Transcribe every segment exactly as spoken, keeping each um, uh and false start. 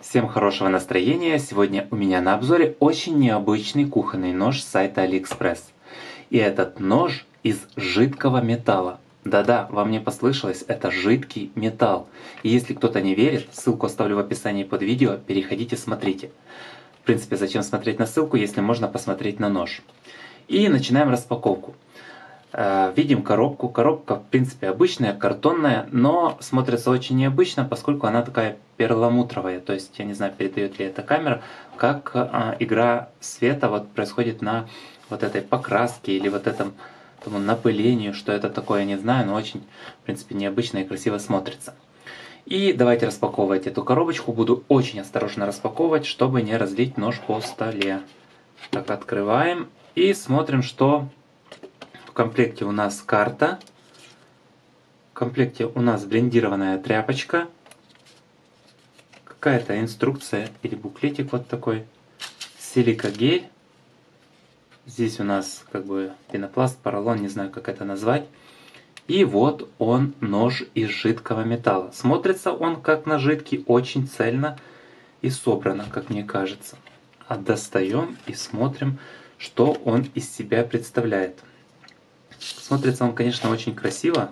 Всем хорошего настроения! Сегодня у меня на обзоре очень необычный кухонный нож с сайта AliExpress. И этот нож из жидкого металла. Да-да, вам не послышалось, это жидкий металл. И если кто-то не верит, ссылку оставлю в описании под видео, переходите, смотрите. В принципе, зачем смотреть на ссылку, если можно посмотреть на нож. И начинаем распаковку. Видим коробку. Коробка, в принципе, обычная, картонная, но смотрится очень необычно, поскольку она такая перламутровая. То есть, я не знаю, передает ли эта камера, как игра света вот происходит на вот этой покраске или вот этом тому напылению, что это такое, не знаю, но очень, в принципе, необычно и красиво смотрится. И давайте распаковывать эту коробочку. Буду очень осторожно распаковывать, чтобы не разлить нож по столе. Так, открываем и смотрим, что... В комплекте у нас карта, в комплекте у нас брендированная тряпочка, какая-то инструкция или буклетик вот такой, силикагель, здесь у нас как бы пенопласт, поролон, не знаю, как это назвать, и вот он, нож из жидкого металла. Смотрится он как на жидкий, очень цельно и собрано, как мне кажется. А достаем и смотрим, что он из себя представляет. Смотрится он, конечно, очень красиво.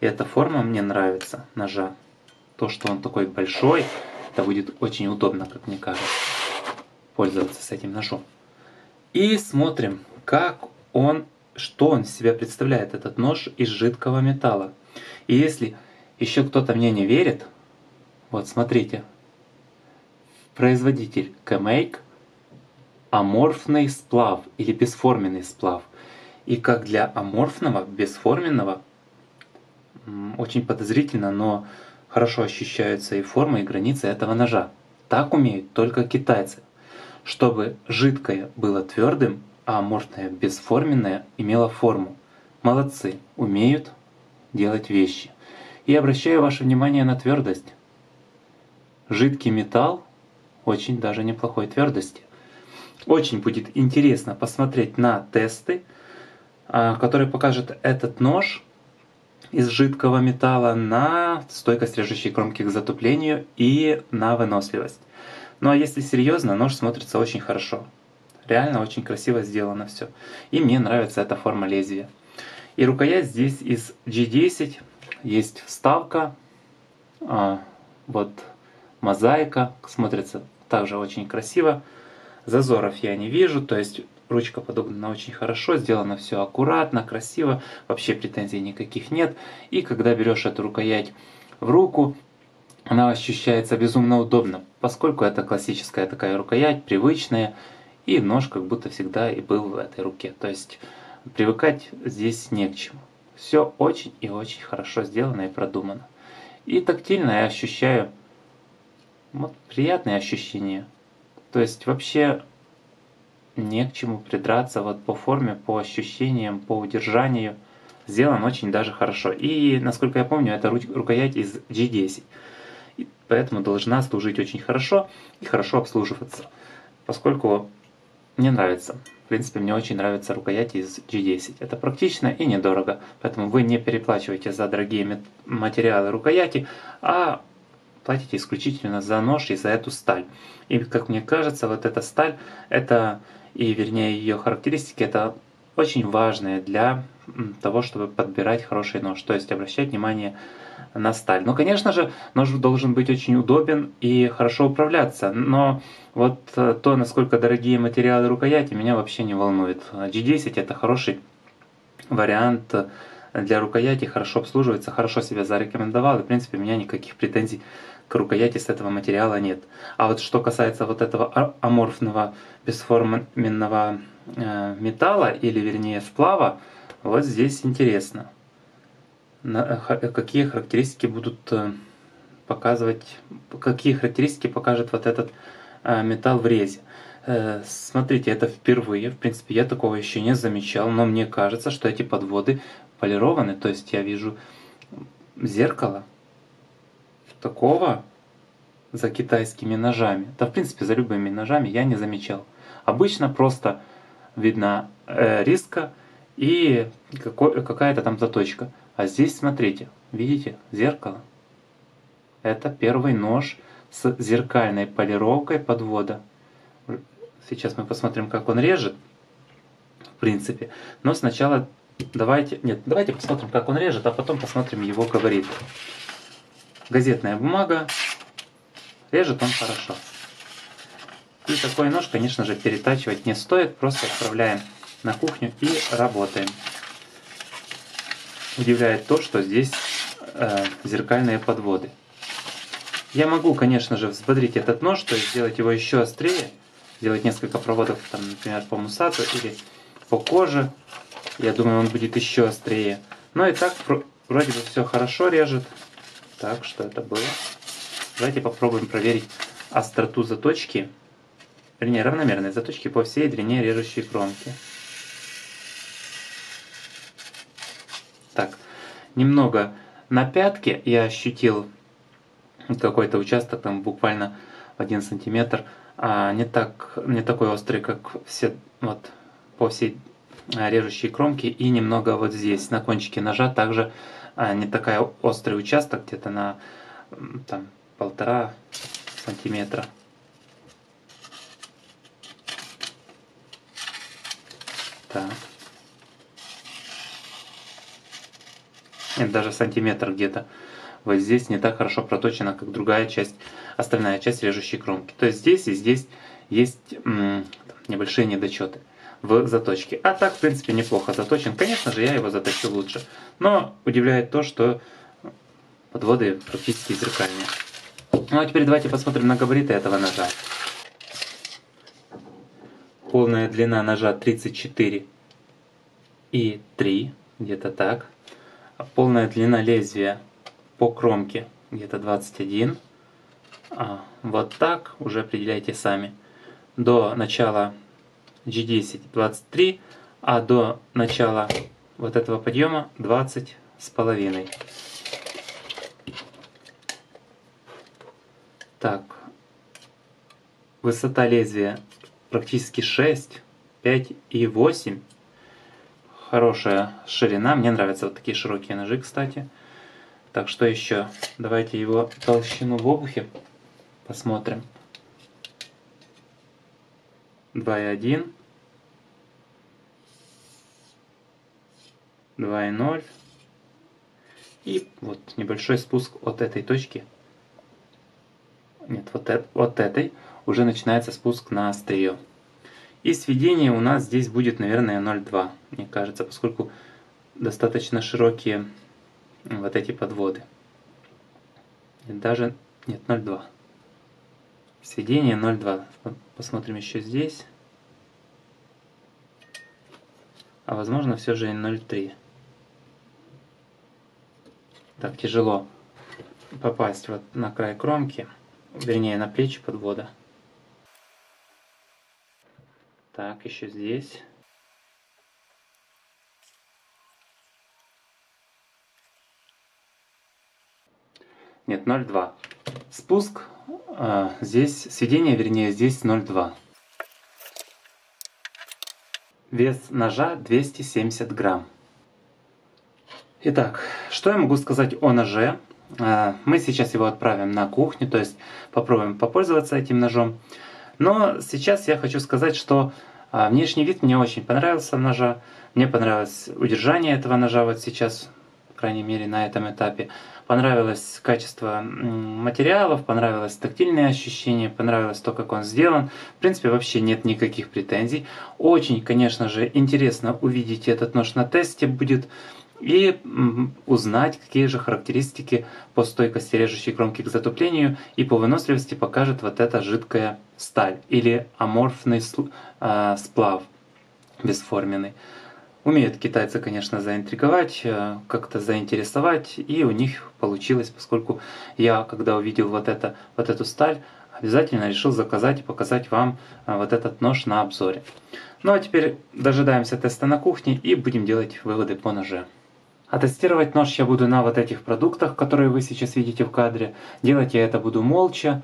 И эта форма мне нравится, ножа. То, что он такой большой, это будет очень удобно, как мне кажется, пользоваться с этим ножом. И смотрим, как он, что он из себя представляет, этот нож из жидкого металла. И если еще кто-то мне не верит, вот смотрите. Производитель Keemake, аморфный сплав или бесформенный сплав. И как для аморфного, бесформенного, очень подозрительно, но хорошо ощущаются и формы, и границы этого ножа. Так умеют только китайцы. Чтобы жидкое было твердым, а аморфное, бесформенное имело форму. Молодцы, умеют делать вещи. И обращаю ваше внимание на твердость. Жидкий металл очень даже неплохой твердости. Очень будет интересно посмотреть на тесты, который покажет этот нож из жидкого металла на стойкость режущей кромки к затуплению и на выносливость. Ну а если серьезно, нож смотрится очень хорошо. Реально очень красиво сделано все. И мне нравится эта форма лезвия. И рукоять здесь из джи десять. Есть вставка, вот мозаика. Смотрится также очень красиво. Зазоров я не вижу, то есть... Ручка подогнана очень хорошо, сделано все аккуратно, красиво, вообще претензий никаких нет. И когда берешь эту рукоять в руку, она ощущается безумно удобно, поскольку это классическая такая рукоять, привычная, и нож как будто всегда и был в этой руке. То есть привыкать здесь не к чему. Все очень и очень хорошо сделано и продумано. И тактильно я ощущаю вот, приятные ощущения. То есть вообще... Не к чему придраться вот по форме, по ощущениям, по удержанию. Сделан очень даже хорошо. И, насколько я помню, это рукоять из джи десять. И поэтому должна служить очень хорошо и хорошо обслуживаться. Поскольку мне нравится. В принципе, мне очень нравятся рукояти из джи десять. Это практично и недорого. Поэтому вы не переплачиваете за дорогие материалы рукояти, а платите исключительно за нож и за эту сталь. И, как мне кажется, вот эта сталь, это... И вернее ее характеристики, это очень важное для того, чтобы подбирать хороший нож. То есть обращать внимание на сталь. Ну, конечно же, нож должен быть очень удобен и хорошо управляться. Но вот то, насколько дорогие материалы рукояти, меня вообще не волнует. джи десять это хороший вариант для рукояти, хорошо обслуживается, хорошо себя зарекомендовал. И, в принципе, у меня никаких претензий к рукояти с этого материала нет. А вот что касается вот этого аморфного бесформенного э, металла, или вернее сплава, вот здесь интересно, на, какие характеристики будут э, показывать, какие характеристики покажет вот этот э, металл в резе. Э, смотрите, это впервые, в принципе, я такого еще не замечал, но мне кажется, что эти подводы полированы, то есть я вижу зеркало. Такого за китайскими ножами, да в принципе за любыми ножами я не замечал. Обычно просто видна э, риска и какая-то там заточка. А здесь смотрите, видите, зеркало. Это первый нож с зеркальной полировкой подвода. Сейчас мы посмотрим, как он режет, в принципе. Но сначала давайте, нет, давайте посмотрим, как он режет, а потом посмотрим его габарит. Газетная бумага. Режет он хорошо. И такой нож, конечно же, перетачивать не стоит. Просто отправляем на кухню и работаем. Удивляет то, что здесь э, зеркальные подводы. Я могу, конечно же, взбодрить этот нож, то есть сделать его еще острее. Делать несколько проводов, там, например, по мусату или по коже. Я думаю, он будет еще острее. Но и так вроде бы все хорошо режет. Так, что это было? Давайте попробуем проверить остроту заточки. Вернее, равномерные заточки по всей длине режущей кромки. Так, немного на пятке я ощутил какой-то участок, там буквально один сантиметр. А не, так, не такой острый, как все, вот, по всей режущей кромке. И немного вот здесь, на кончике ножа, также а, не такая острый участок, где-то на там, полтора сантиметра. Так. Это даже сантиметр где-то. Вот здесь не так хорошо проточена, как другая часть, остальная часть режущей кромки. То есть здесь и здесь есть м, небольшие недочеты в заточке. А так, в принципе, неплохо заточен. Конечно же, я его заточу лучше. Но удивляет то, что подводы практически зеркальные. Ну а теперь давайте посмотрим на габариты этого ножа. Полная длина ножа тридцать четыре и три, где-то так. Полная длина лезвия по кромке где-то двадцать один. А, вот так, уже определяйте сами. До начала джи десять двадцать три, а до начала вот этого подъема двадцать с половиной. Так, высота лезвия практически шесть, пять и восемь. Хорошая ширина, мне нравятся вот такие широкие ножи, кстати. Так, что еще? Давайте его толщину в обухе посмотрим. два и один. два и ноль. И вот небольшой спуск от этой точки. Нет, вот, э вот этой уже начинается спуск на острие. И сведение у нас здесь будет, наверное, ноль и два, мне кажется, поскольку достаточно широкие... Вот эти подводы. И даже... Нет, ноль и два. Сведение ноль и два. Посмотрим еще здесь. А возможно, все же и ноль и три. Так, тяжело попасть вот на край кромки. Вернее, на плечи подвода. Так, еще здесь. Нет, ноль и два. Спуск, э, здесь сведение, вернее, здесь ноль и два. Вес ножа двести семьдесят грамм. Итак, что я могу сказать о ноже? Э, мы сейчас его отправим на кухню, то есть попробуем попользоваться этим ножом. Но сейчас я хочу сказать, что э, внешний вид мне очень понравился ножа. Мне понравилось удержание этого ножа вот сейчас, по крайней мере, на этом этапе. Понравилось качество материалов, понравилось тактильные ощущения, понравилось то, как он сделан. В принципе, вообще нет никаких претензий. Очень, конечно же, интересно увидеть этот нож на тесте будет и узнать, какие же характеристики по стойкости режущей кромки к затуплению и по выносливости покажет вот эта жидкая сталь или аморфный сплав бесформенный. Умеют китайцы, конечно, заинтриговать, как-то заинтересовать, и у них получилось, поскольку я, когда увидел вот, это, вот эту сталь, обязательно решил заказать и показать вам вот этот нож на обзоре. Ну а теперь дожидаемся теста на кухне и будем делать выводы по ноже. А тестировать нож я буду на вот этих продуктах, которые вы сейчас видите в кадре. Делать я это буду молча,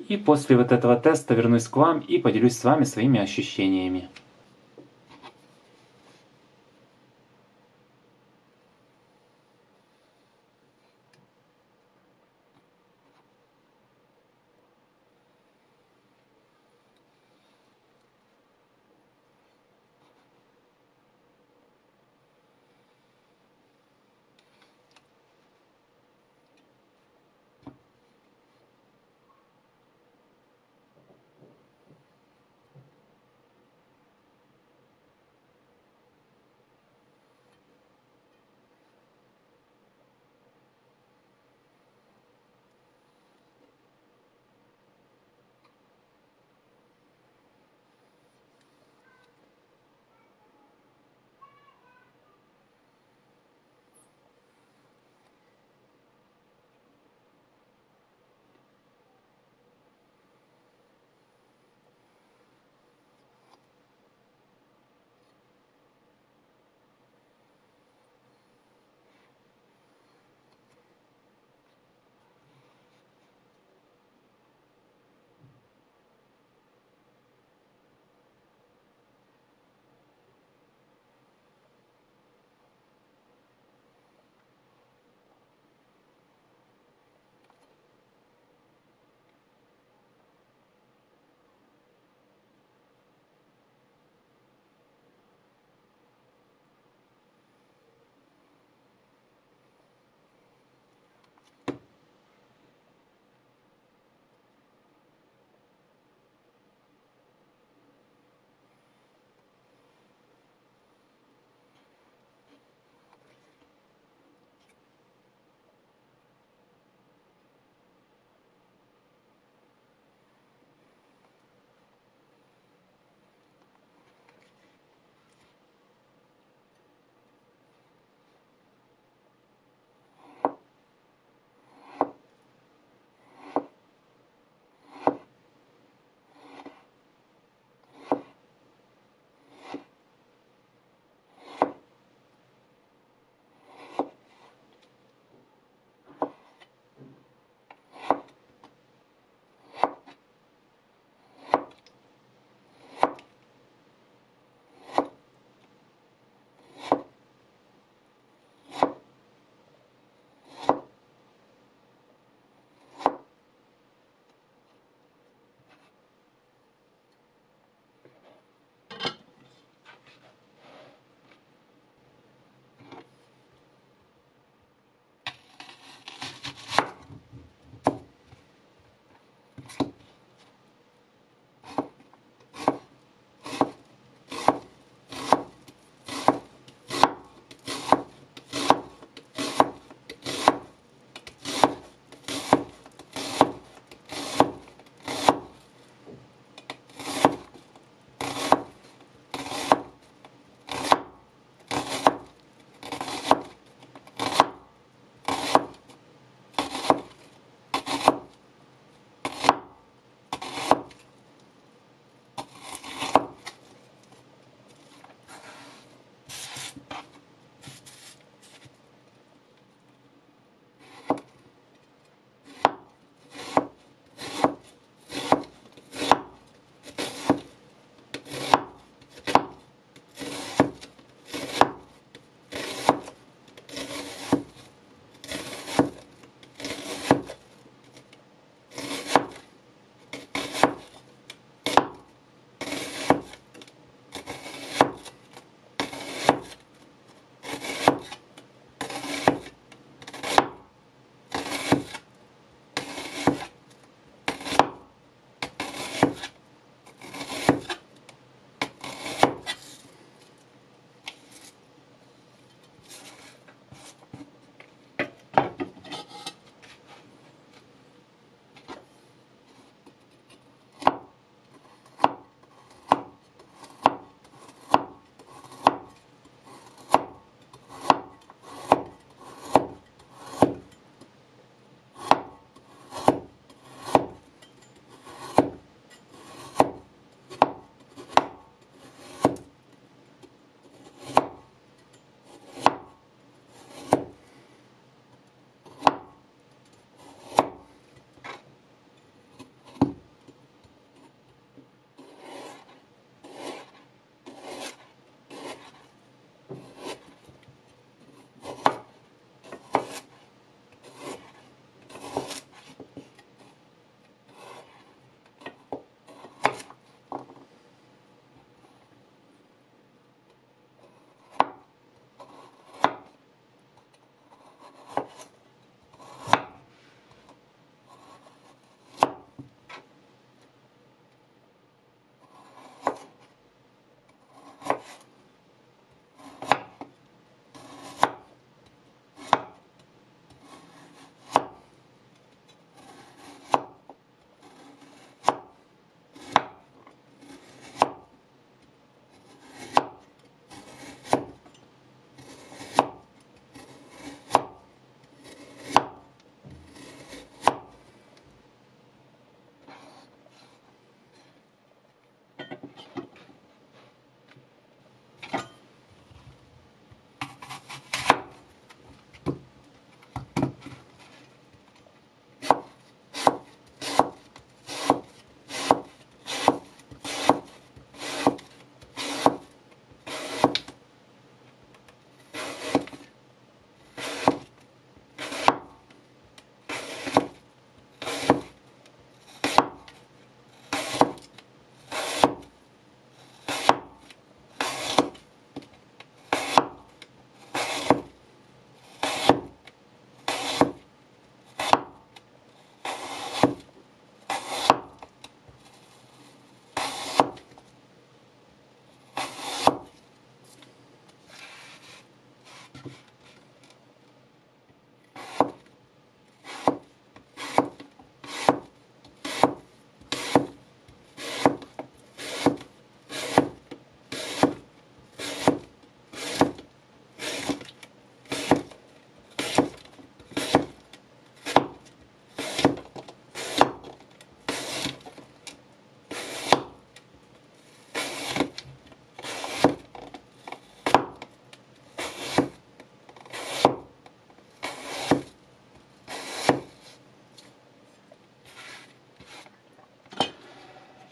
и после вот этого теста вернусь к вам и поделюсь с вами своими ощущениями.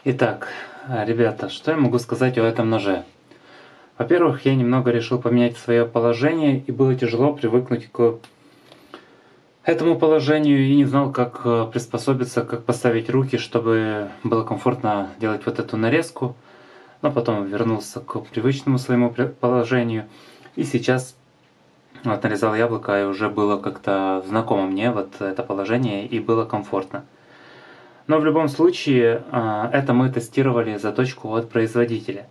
Итак, ребята, что я могу сказать о этом ноже? Во-первых, я немного решил поменять свое положение, и было тяжело привыкнуть к этому положению, и не знал, как приспособиться, как поставить руки, чтобы было комфортно делать вот эту нарезку. Но потом вернулся к привычному своему положению, и сейчас вот нарезал яблоко, и уже было как-то знакомо мне вот это положение, и было комфортно. Но в любом случае, это мы тестировали заточку от производителя.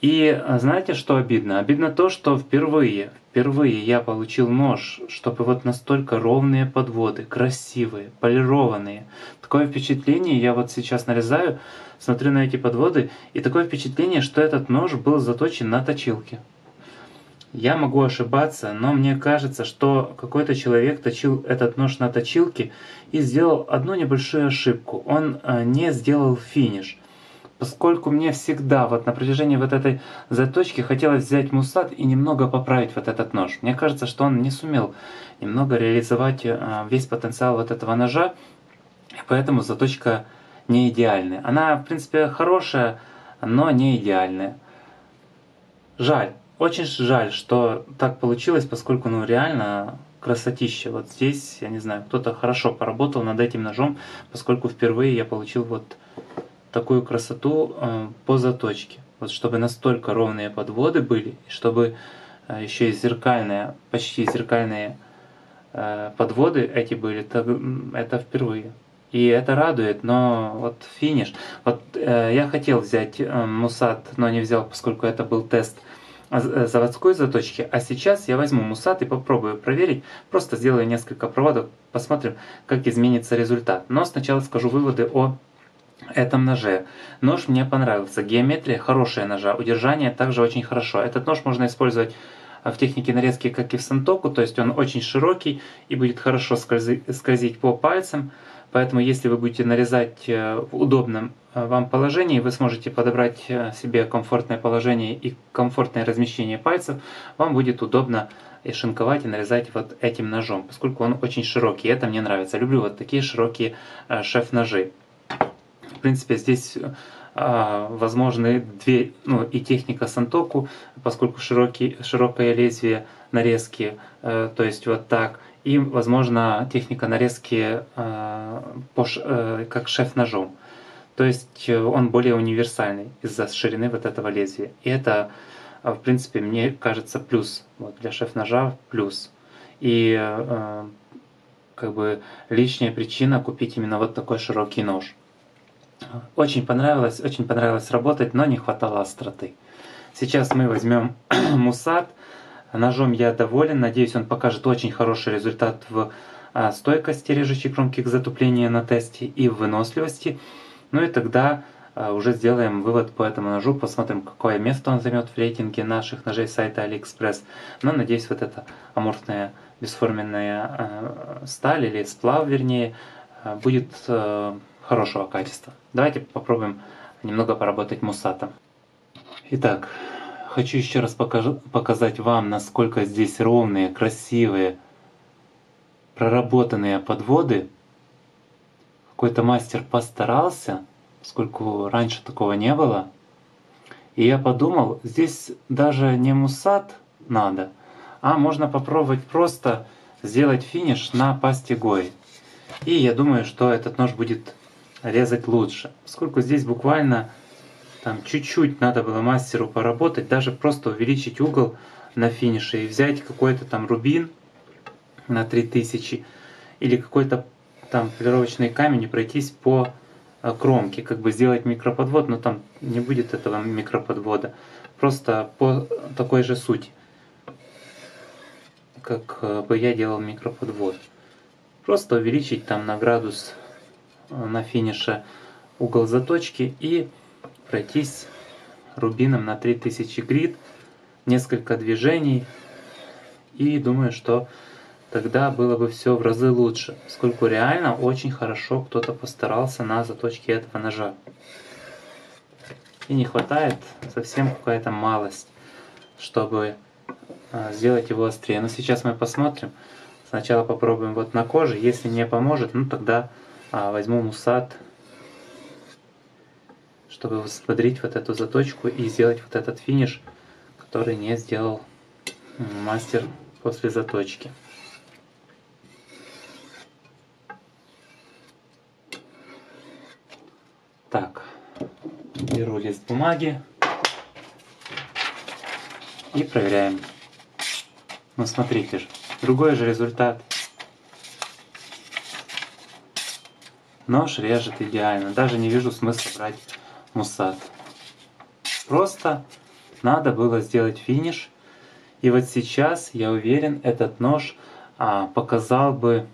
И знаете, что обидно? Обидно то, что впервые, впервые я получил нож, чтобы вот настолько ровные подводы, красивые, полированные. Такое впечатление, я вот сейчас нарезаю, смотрю на эти подводы, и такое впечатление, что этот нож был заточен на точилке. Я могу ошибаться, но мне кажется, что какой-то человек точил этот нож на точилке и сделал одну небольшую ошибку. Он не сделал финиш. Поскольку мне всегда вот на протяжении вот этой заточки хотелось взять мусат и немного поправить вот этот нож. Мне кажется, что он не сумел немного реализовать весь потенциал вот этого ножа, и поэтому заточка не идеальная. Она, в принципе, хорошая, но не идеальная. Жаль. Очень жаль, что так получилось, поскольку, ну, реально красотища. Вот здесь, я не знаю, кто-то хорошо поработал над этим ножом, поскольку впервые я получил вот такую красоту э, по заточке. Вот чтобы настолько ровные подводы были, чтобы э, еще и зеркальные, почти зеркальные э, подводы эти были, это, это впервые. И это радует, но вот финиш. Вот э, я хотел взять э, мусат, но не взял, поскольку это был тест заводской заточки, а сейчас я возьму мусат и попробую проверить, просто сделаю несколько проводов, посмотрим, как изменится результат. Но сначала скажу выводы о этом ноже. Нож мне понравился, геометрия хорошая ножа, удержание также очень хорошо. Этот нож можно использовать в технике нарезки, как и в сантоку, то есть он очень широкий и будет хорошо скользить по пальцам, поэтому если вы будете нарезать в удобном вам положении, вы сможете подобрать себе комфортное положение и комфортное размещение пальцев, вам будет удобно и шинковать, и нарезать вот этим ножом, поскольку он очень широкий, это мне нравится. Люблю вот такие широкие шеф-ножи. В принципе, здесь возможны две, ну, и техника сантоку, поскольку широкий, широкое лезвие нарезки, э, то есть вот так, и возможно техника нарезки э, по, э, как шеф-ножом, то есть он более универсальный из-за ширины вот этого лезвия, и это, в принципе, мне кажется, плюс, вот, для шеф-ножа плюс. И э, как бы лишняя причина купить именно вот такой широкий нож. Очень понравилось, очень понравилось работать, но не хватало остроты. Сейчас мы возьмем мусат. Ножом я доволен, надеюсь, он покажет очень хороший результат в стойкости режущей кромки к затуплению на тесте и в выносливости. Ну и тогда уже сделаем вывод по этому ножу, посмотрим, какое место он займет в рейтинге наших ножей сайта AliExpress. Но надеюсь, вот эта аморфная бесформенная сталь или сплав, вернее, будет хорошего качества. Давайте попробуем немного поработать мусатом. Итак, хочу еще раз покажу, показать вам, насколько здесь ровные, красивые, проработанные подводы. Какой-то мастер постарался, поскольку раньше такого не было. И я подумал, здесь даже не мусат надо, а можно попробовать просто сделать финиш на пасте Гои. И я думаю, что этот нож будет резать лучше, поскольку здесь буквально там чуть-чуть надо было мастеру поработать, даже просто увеличить угол на финише и взять какой-то там рубин на три тысячи или какой-то там полировочный камень и пройтись по кромке, как бы сделать микроподвод, но там не будет этого микроподвода, просто по такой же сути, как бы я делал микроподвод, просто увеличить там на градус на финише угол заточки и пройтись рубином на три тысячи грит, несколько движений, и думаю, что тогда было бы все в разы лучше, поскольку реально очень хорошо кто-то постарался на заточке этого ножа, и не хватает совсем какая-то малость, чтобы сделать его острее. Но сейчас мы посмотрим, сначала попробуем вот на коже, если не поможет, ну тогда возьму мусат, чтобы воспроизводить вот эту заточку и сделать вот этот финиш, который не сделал мастер после заточки. Так, беру лист бумаги и проверяем. Ну смотрите же, другой же результат. Нож режет идеально. Даже не вижу смысла брать мусат. Просто надо было сделать финиш. И вот сейчас, я уверен, этот нож а, показал бы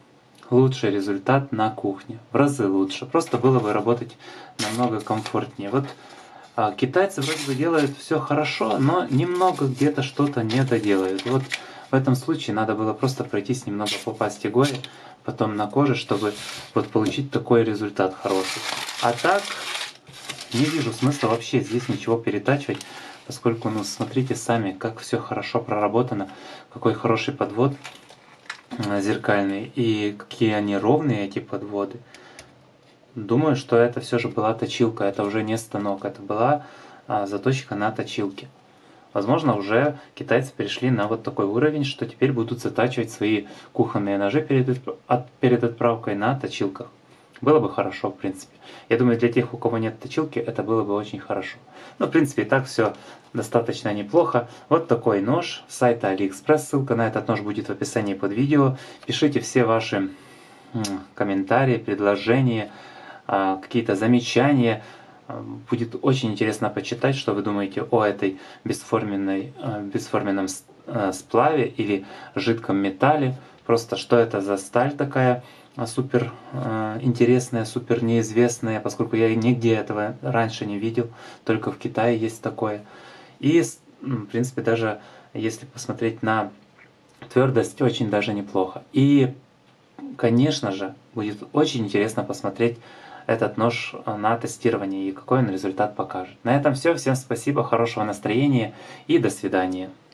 лучший результат на кухне. В разы лучше. Просто было бы работать намного комфортнее. Вот а, китайцы вроде бы делают все хорошо, но немного где-то что-то не доделают. Вот в этом случае надо было просто пройтись немного по пасте гоя, потом на коже, чтобы вот получить такой результат хороший. А так не вижу смысла вообще здесь ничего перетачивать, поскольку, ну, смотрите сами, как все хорошо проработано, какой хороший подвод зеркальный и какие они ровные, эти подводы. Думаю, что это все же была точилка, это уже не станок, это была а, заточка на точилке. Возможно, уже китайцы перешли на вот такой уровень, что теперь будут затачивать свои кухонные ножи перед, от, перед отправкой на точилках. Было бы хорошо, в принципе. Я думаю, для тех, у кого нет точилки, это было бы очень хорошо. Но, в принципе, и так все достаточно неплохо. Вот такой нож с сайта AliExpress. Ссылка на этот нож будет в описании под видео. Пишите все ваши комментарии, предложения, какие-то замечания. Будет очень интересно почитать, что вы думаете о этой бесформенной, бесформенном сплаве или жидком металле. Просто что это за сталь такая супер интересная, супер неизвестная, поскольку я нигде этого раньше не видел. Только в Китае есть такое. И, в принципе, даже если посмотреть на твердость, очень даже неплохо. И, конечно же, будет очень интересно посмотреть этот нож на тестирование и какой он результат покажет. На этом все. Всем спасибо, хорошего настроения и до свидания.